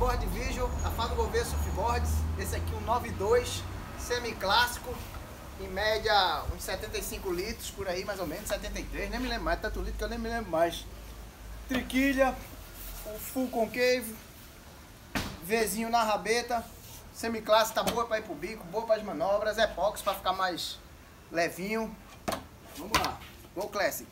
Board Visual, da Fábio Gouveia Surfboards. Esse aqui é um 9.2, semi-clássico, em média uns 75 litros, por aí mais ou menos, 73, nem me lembro mais, tanto litro que eu nem me lembro mais. Triquilha, o full concave, Vzinho na rabeta, semi-classe, tá boa pra ir pro bico, boa pras manobras, é box pra ficar mais levinho. Vamos lá, Go Classic!